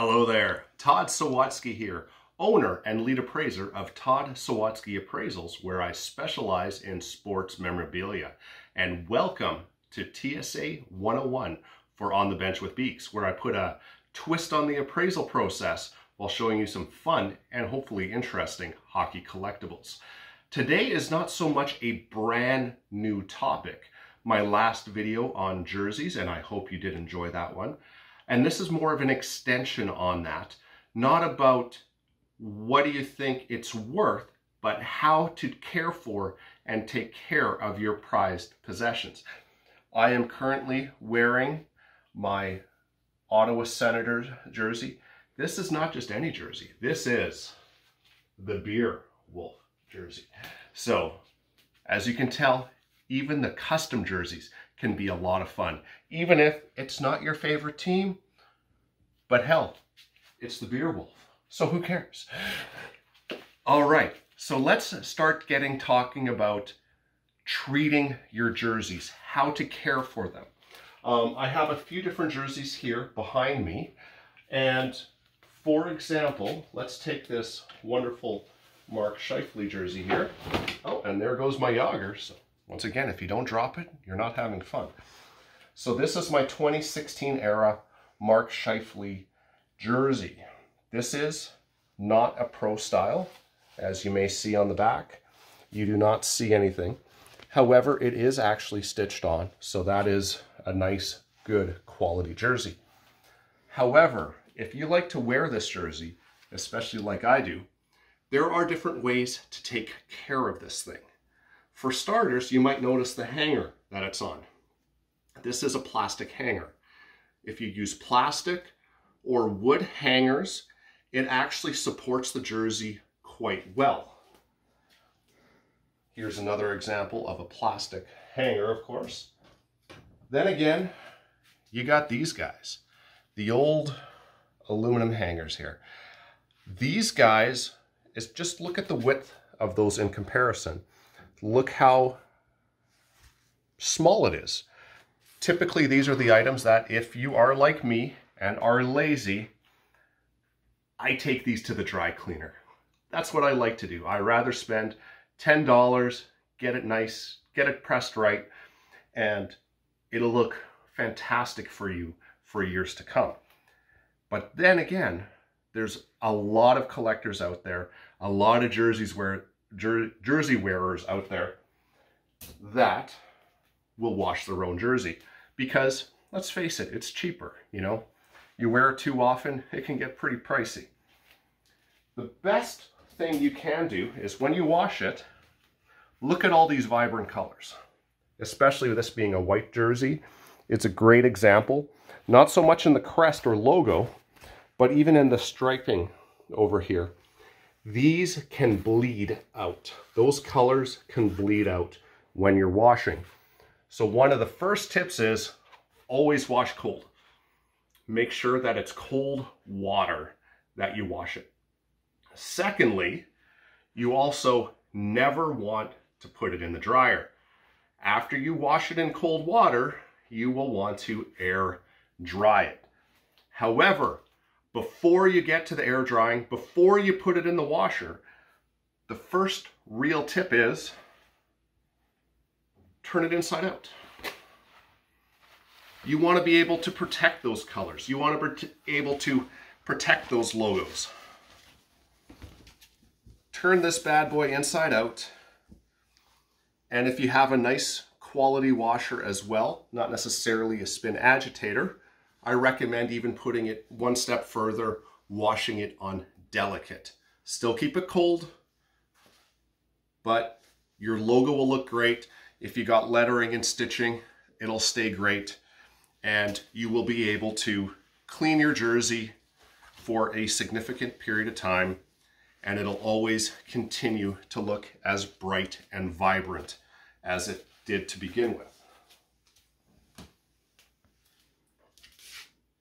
Hello there, Todd Sawatsky here, owner and lead appraiser of Todd Sawatsky Appraisals, where I specialize in sports memorabilia. And welcome to TSA 101 for On the Bench with Beaks, where I put a twist on the appraisal process while showing you some fun and hopefully interesting hockey collectibles. Today is not so much a brand new topic. My last video on jerseys, and I hope you did enjoy that one. And this is more of an extension on that, not about what do you think it's worth, but how to care for and take care of your prized possessions. I am currently wearing my Ottawa Senators jersey. This is not just any jersey. This is the Beer Wolf jersey. So, as you can tell, even the custom jerseys can be a lot of fun, even if it's not your favorite team, but hell, it's the Beer Wolf, so who cares? All right, so let's start talking about treating your jerseys, how to care for them. I have a few different jerseys here behind me, and for example, let's take this wonderful Mark Scheifele jersey here. Oh, and there goes my Yager. So once again, if you don't drop it, you're not having fun. So this is my 2016 era Mark Scheifele jersey. This is not a pro style, as you may see on the back. You do not see anything. However, it is actually stitched on, so that is a nice, good quality jersey. However, if you like to wear this jersey, especially like I do, there are different ways to take care of this thing. For starters, you might notice the hanger that it's on. This is a plastic hanger. If you use plastic or wood hangers, it actually supports the jersey quite well. Here's another example of a plastic hanger, of course. Then again, you got these guys, the old aluminum hangers here. These guys, is just look at the width of those in comparison. Look how small it is. Typically, these are the items that if you are like me and are lazy, I take these to the dry cleaner. That's what I like to do. I rather spend $10, get it nice, get it pressed right, and it'll look fantastic for you for years to come. But then again, there's a lot of collectors out there, a lot of jersey wearers out there that will wash their own jersey because, let's face it, it's cheaper, you know. You wear it too often, it can get pretty pricey. The best thing you can do is when you wash it, look at all these vibrant colors, especially with this being a white jersey. It's a great example, not so much in the crest or logo, but even in the striping over here. These can bleed out. Those colors can bleed out when you're washing. So one of the first tips is always wash cold. Make sure that it's cold water that you wash it. Secondly, you also never want to put it in the dryer. After you wash it in cold water, you will want to air dry it. However, before you get to the air drying, before you put it in the washer, the first real tip is turn it inside out. You want to be able to protect those colors. You want to be able to protect those logos. Turn this bad boy inside out. And if you have a nice quality washer as well, not necessarily a spin agitator, I recommend even putting it one step further, washing it on delicate. Still keep it cold, but your logo will look great. If you got lettering and stitching, it'll stay great. And you will be able to clean your jersey for a significant period of time, and it'll always continue to look as bright and vibrant as it did to begin with.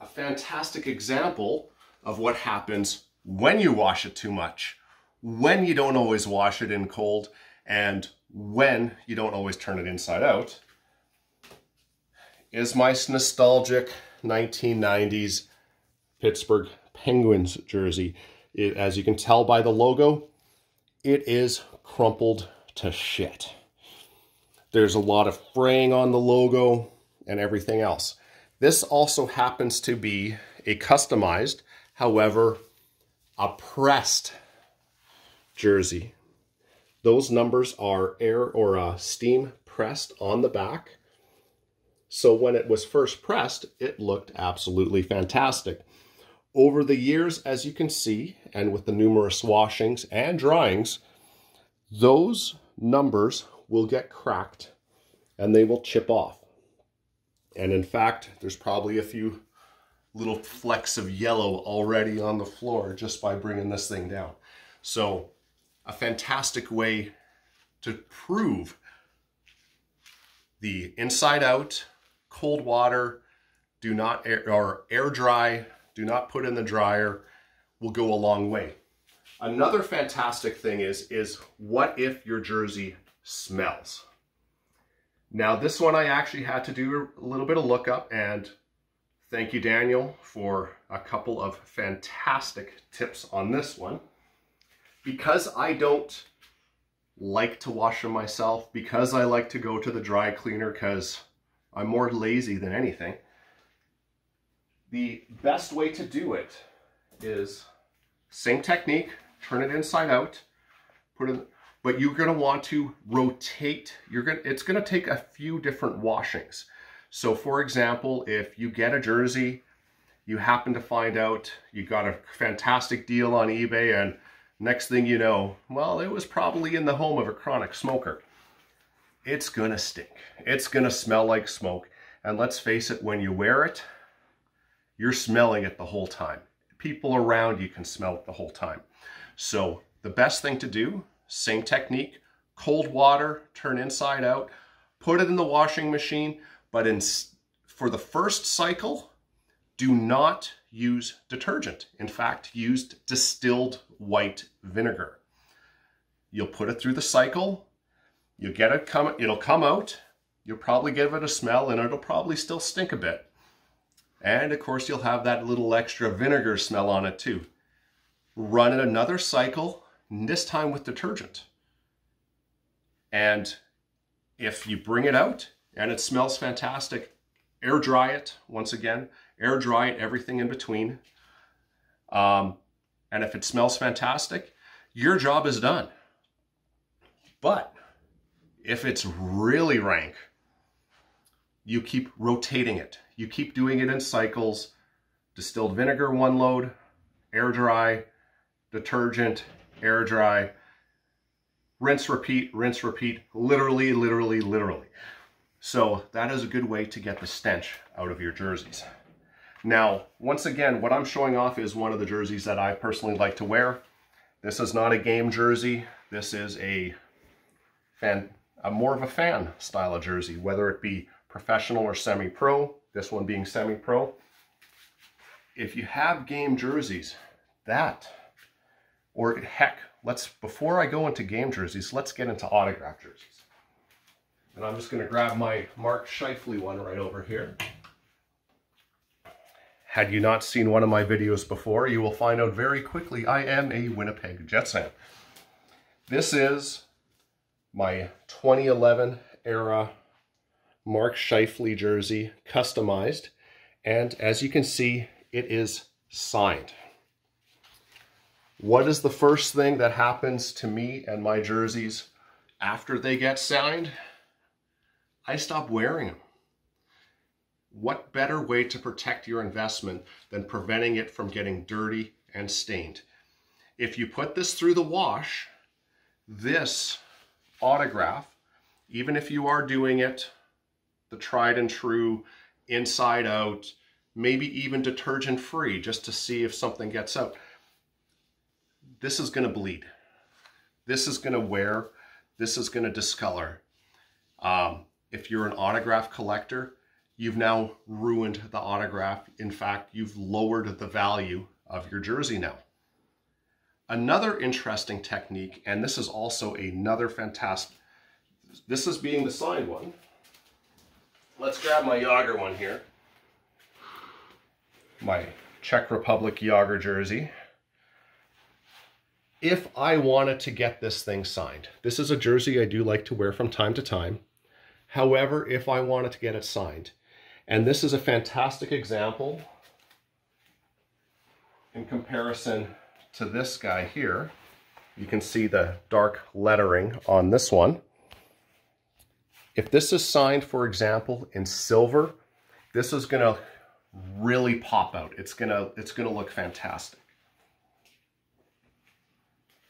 A fantastic example of what happens when you wash it too much, when you don't always wash it in cold, and when you don't always turn it inside out, is my nostalgic 1990s Pittsburgh Penguins jersey. It, as you can tell by the logo, it is crumpled to shit. There's a lot of fraying on the logo and everything else. This also happens to be a customized, however, a pressed jersey. Those numbers are steam pressed on the back. So when it was first pressed, it looked absolutely fantastic. Over the years, as you can see, and with the numerous washings and dryings, those numbers will get cracked and they will chip off. And in fact, there's probably a few little flecks of yellow already on the floor just by bringing this thing down. So a fantastic way to prove the inside out, cold water, do not air dry, do not put in the dryer, will go a long way. Another fantastic thing is what if your jersey smells? Now this one I actually had to do a little bit of lookup, and thank you, Daniel, for a couple of fantastic tips on this one. Because I don't like to wash them myself, because I like to go to the dry cleaner because I'm more lazy than anything, the best way to do it is same technique, turn it inside out, put it in, but you're going to want to rotate. It's going to take a few different washings. So for example, if you get a jersey, you happen to find out you got a fantastic deal on eBay, and next thing you know, well, it was probably in the home of a chronic smoker. It's going to stink. It's going to smell like smoke. And let's face it, when you wear it, you're smelling it the whole time. People around you can smell it the whole time. So the best thing to do, same technique, cold water, turn inside out, put it in the washing machine. But for the first cycle, do not use detergent. In fact, use distilled white vinegar. You'll put it through the cycle. You'll get it it'll come out. You'll probably give it a smell, and it'll probably still stink a bit. And of course, you'll have that little extra vinegar smell on it too. Run it another cycle, this time with detergent. And if you bring it out, and it smells fantastic, air dry it once again, air dry it, everything in between. And if it smells fantastic, your job is done. But if it's really rank, you keep rotating it. You keep doing it in cycles. Distilled vinegar, one load, air dry, detergent, air dry, rinse, repeat, literally, literally, literally. So that is a good way to get the stench out of your jerseys. Now, once again, what I'm showing off is one of the jerseys that I personally like to wear. This is not a game jersey. This is more of a fan style of jersey, whether it be professional or semi-pro, this one being semi-pro. If you have game jerseys, or heck, before I go into game jerseys, let's get into autograph jerseys. And I'm just going to grab my Mark Scheifele one right over here. Had you not seen one of my videos before, you will find out very quickly I am a Winnipeg Jets fan. This is my 2011 era Mark Scheifele jersey, customized. And as you can see, it is signed. What is the first thing that happens to me and my jerseys after they get signed? I stopped wearing them. What better way to protect your investment than preventing it from getting dirty and stained? If you put this through the wash, this autograph, even if you are doing it the tried and true, inside out, maybe even detergent free, just to see if something gets out, this is going to bleed. This is going to wear. This is going to discolor. If you're an autograph collector, you've now ruined the autograph. In fact, you've lowered the value of your jersey now. Another interesting technique, and this is also another fantastic, this is being the signed one. Let's grab my Yager one here. My Czech Republic Jagr jersey. If I wanted to get this thing signed, this is a jersey I do like to wear from time to time. However, if I wanted to get it signed, and this is a fantastic example in comparison to this guy here, you can see the dark lettering on this one. If this is signed, for example, in silver, this is gonna really pop out. It's gonna look fantastic.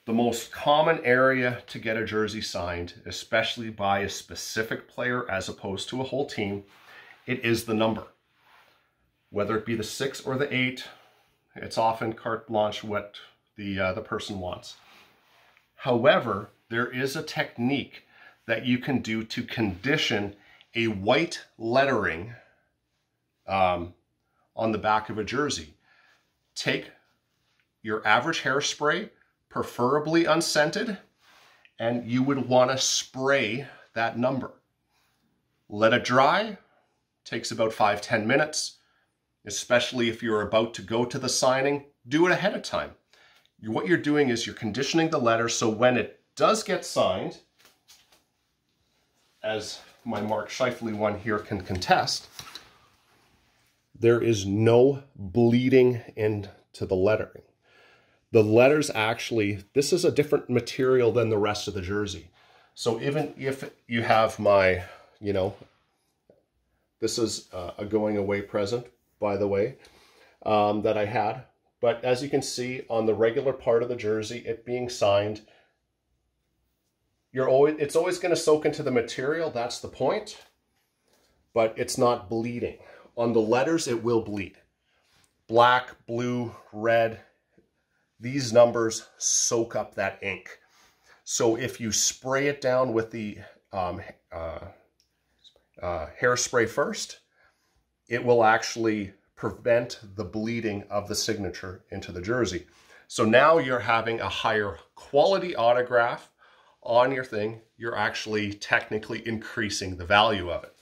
The most common area to get a jersey signed, especially by a specific player as opposed to a whole team, it is the number. Whether it be the 6 or the 8, it's often carte blanche what the person wants. However, there is a technique that you can do to condition a white lettering on the back of a jersey. Take your average hairspray, preferably unscented, and you would want to spray that number. Let it dry. Takes about 5-10 minutes, especially if you're about to go to the signing. Do it ahead of time. What you're doing is you're conditioning the letter so when it does get signed, as my Mark Scheifele one here can contest, there is no bleeding into the lettering. The letters actually, this is a different material than the rest of the jersey. So even if you have my, this is a going away present, by the way, that I had. But as you can see on the regular part of the jersey, it being signed, it's always going to soak into the material. That's the point. But it's not bleeding. On the letters, it will bleed. Black, blue, red, these numbers soak up that ink. So if you spray it down with the hairspray first, it will actually prevent the bleeding of the signature into the jersey. So now you're having a higher quality autograph on your thing. You're actually technically increasing the value of it.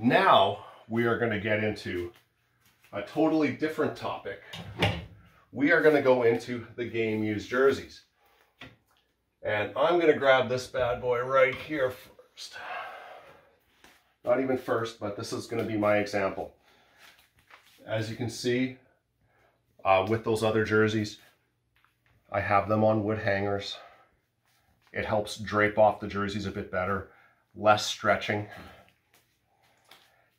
Now we are going to get into a totally different topic. We are going to go into the game used jerseys. And I'm going to grab this bad boy right here first. Not even first, but this is going to be my example. As you can see, with those other jerseys, I have them on wood hangers. It helps drape off the jerseys a bit better, less stretching.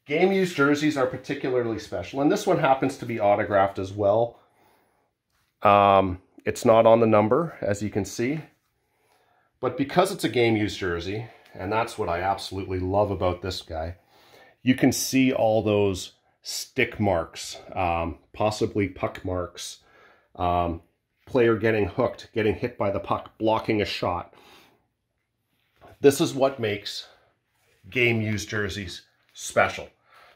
Game use jerseys are particularly special, and this one happens to be autographed as well. It's not on the number, as you can see. But because it's a game use jersey, and that's what I absolutely love about this guy, you can see all those stick marks, possibly puck marks, player getting hooked, getting hit by the puck, blocking a shot. This is what makes game use jerseys special.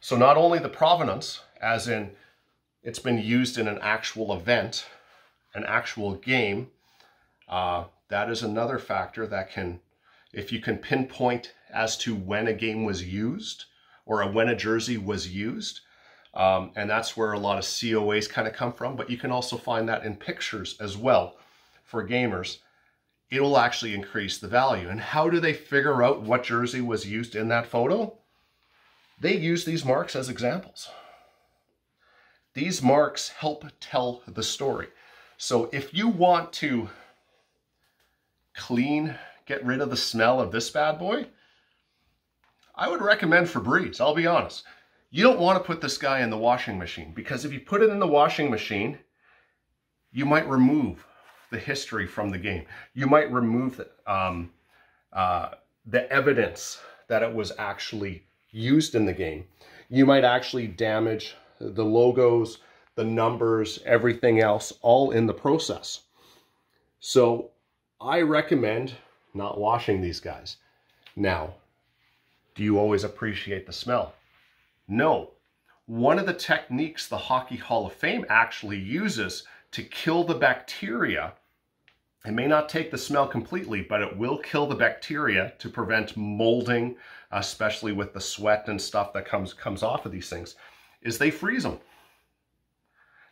So not only the provenance, as in it's been used in an actual event, an actual game, that is another factor that can, if you can pinpoint as to when a game was used or when a jersey was used, and that's where a lot of COAs kind of come from, but you can also find that in pictures as well for gamers. It will actually increase the value. And how do they figure out what jersey was used in that photo? They use these marks as examples. These marks help tell the story. So if you want to clean, get rid of the smell of this bad boy, I would recommend Febreze, I'll be honest. You don't want to put this guy in the washing machine, because if you put it in the washing machine, you might remove the history from the game. You might remove the evidence that it was actually used in the game. You might actually damage the logos, the numbers, everything else, all in the process. So I recommend not washing these guys. Now, do you always appreciate the smell? No. One of the techniques the Hockey Hall of Fame actually uses to kill the bacteria, it may not take the smell completely, but it will kill the bacteria to prevent molding, especially with the sweat and stuff that comes off of these things, is they freeze them.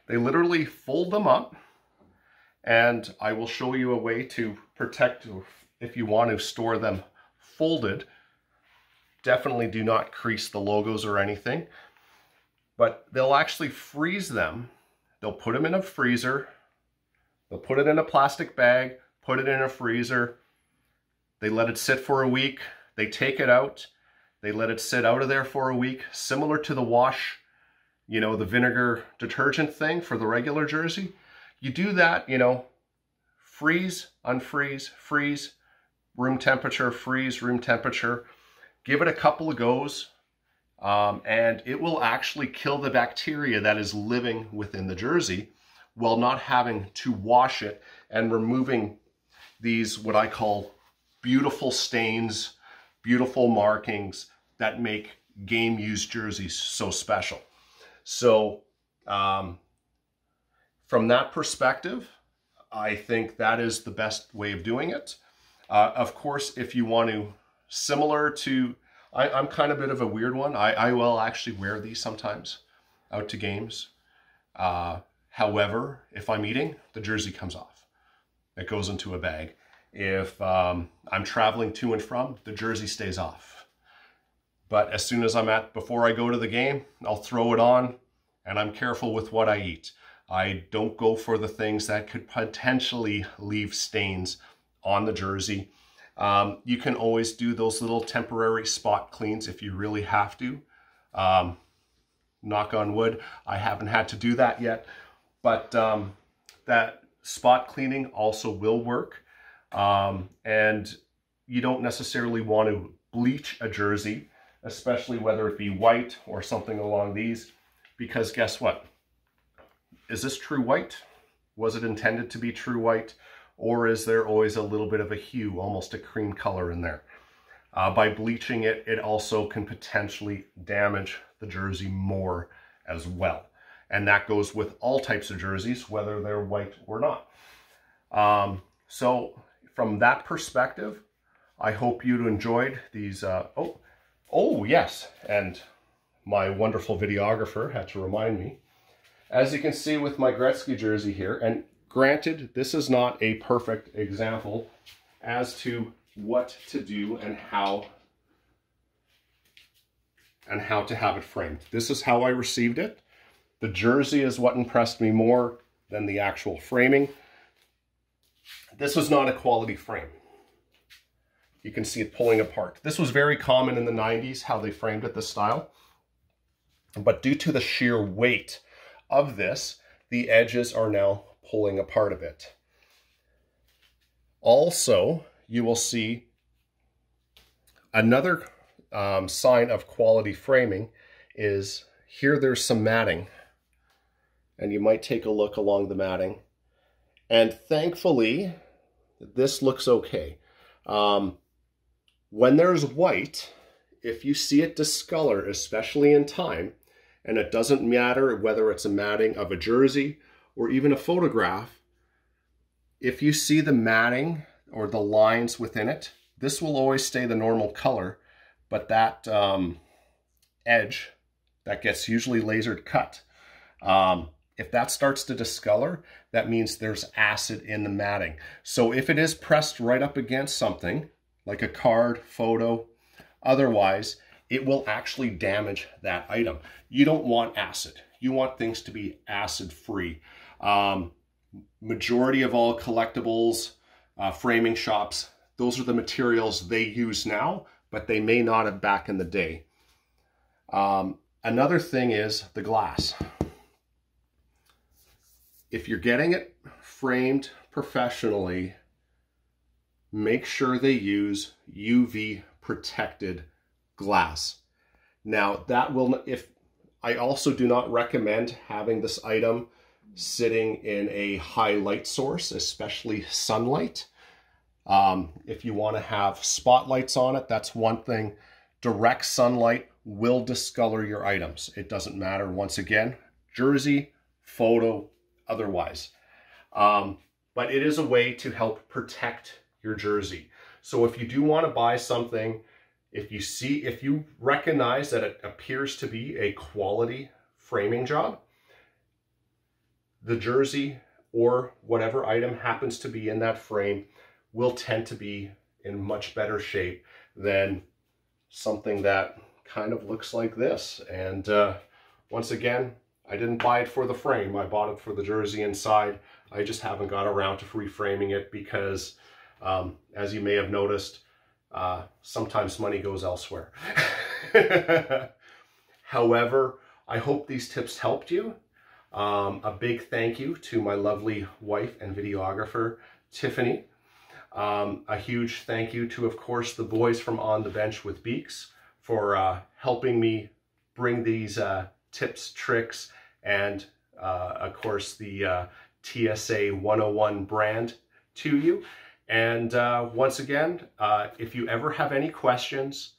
They literally fold them up, and I will show you a way to protect, if you want to store them folded. Definitely do not crease the logos or anything, but they'll actually freeze them. They'll put them in a freezer. They'll put it in a plastic bag, put it in a freezer. They let it sit for a week. They take it out. They let it sit out of there for a week, similar to the wash, you know, the vinegar detergent thing for the regular jersey. You do that, you know, freeze, unfreeze, freeze, room temperature, freeze, room temperature. Give it a couple of goes, and it will actually kill the bacteria that is living within the jersey while not having to wash it and removing these, what I call beautiful stains, beautiful markings that make game-used jerseys so special. So from that perspective, I think that is the best way of doing it. Of course, if you want to, similar to, I'm kind of a bit of a weird one. I will actually wear these sometimes out to games. However, if I'm eating, the jersey comes off. It goes into a bag. If I'm traveling to and from, the jersey stays off. But as soon as before I go to the game, I'll throw it on, and I'm careful with what I eat. I don't go for the things that could potentially leave stains on the jersey. You can always do those little temporary spot cleans if you really have to. Knock on wood, I haven't had to do that yet, but that spot cleaning also will work. And you don't necessarily want to bleach a jersey, especially whether it be white or something along these, because guess what? Is this true white? Was it intended to be true white? Or is there always a little bit of a hue, almost a cream color in there? By bleaching it, it also can potentially damage the jersey more as well. And that goes with all types of jerseys, whether they're white or not. So from that perspective, I hope you enjoyed these. Oh yes, and my wonderful videographer had to remind me. As you can see with my Gretzky jersey here, and granted, this is not a perfect example as to what to do and how to have it framed. This is how I received it. The jersey is what impressed me more than the actual framing. This was not a quality frame. You can see it pulling apart. This was very common in the 90s, how they framed it, this style. But due to the sheer weight of this, the edges are now pulling apart a bit. Also, you will see another sign of quality framing is here there's some matting. And you might take a look along the matting. And thankfully, this looks okay. When there's white, if you see it discolor, especially in time, and it doesn't matter whether it's a matting of a jersey or even a photograph, if you see the matting or the lines within it, this will always stay the normal color, but that edge that gets usually lasered cut, if that starts to discolor, that means there's acid in the matting. So if it is pressed right up against something, like a card, photo, otherwise, it will actually damage that item. You don't want acid. You want things to be acid-free. Majority of all collectibles, framing shops, those are the materials they use now, but they may not have back in the day. Another thing is the glass. If you're getting it framed professionally, make sure they use UV protected glass. Now that will, if I also do not recommend having this item sitting in a high light source, especially sunlight. If you want to have spotlights on it, that's one thing. Direct sunlight will discolor your items. It doesn't matter. Once again, jersey, photo, otherwise. But it is a way to help protect your jersey. So if you do want to buy something, if you recognize that it appears to be a quality framing job, the jersey or whatever item happens to be in that frame will tend to be in much better shape than something that kind of looks like this. And once again, I didn't buy it for the frame. I bought it for the jersey inside. I just haven't got around to reframing it because, as you may have noticed, sometimes money goes elsewhere. However, I hope these tips helped you. A big thank you to my lovely wife and videographer, Tiffany. A huge thank you to, of course, the boys from On the Bench with Beaks for helping me bring these tips, tricks, and, of course, the TSA 101 brand to you. And once again, if you ever have any questions,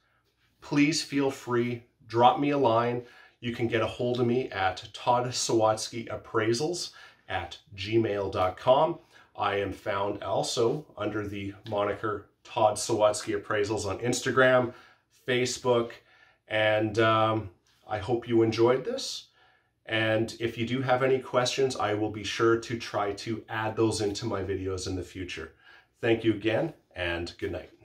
please feel free, drop me a line. You can get a hold of me at toddsawatskyappraisals@gmail.com. I am found also under the moniker Todd Sawatsky Appraisals on Instagram, Facebook, and I hope you enjoyed this. And if you do have any questions, I will be sure to try to add those into my videos in the future. Thank you again, and good night.